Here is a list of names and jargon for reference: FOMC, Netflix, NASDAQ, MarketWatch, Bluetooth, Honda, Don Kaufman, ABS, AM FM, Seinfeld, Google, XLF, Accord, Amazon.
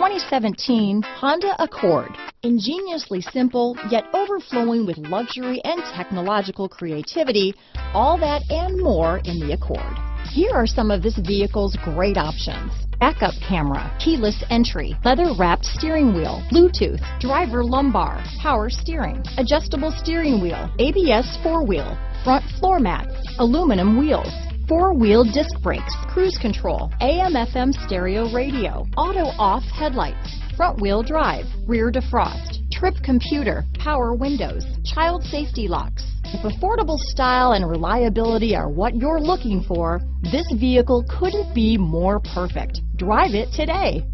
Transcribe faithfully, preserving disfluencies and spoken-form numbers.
twenty seventeen Honda Accord. Ingeniously simple, yet overflowing with luxury and technological creativity, all that and more in the Accord. Here are some of this vehicle's great options: backup camera, keyless entry, leather-wrapped steering wheel, Bluetooth, driver lumbar, power steering, adjustable steering wheel, A B S four-wheel, front floor mats, aluminum wheels, four-wheel disc brakes, cruise control, A M F M stereo radio, auto-off headlights, front-wheel drive, rear defrost, trip computer, power windows, child safety locks. If affordable style and reliability are what you're looking for, this vehicle couldn't be more perfect. Drive it today.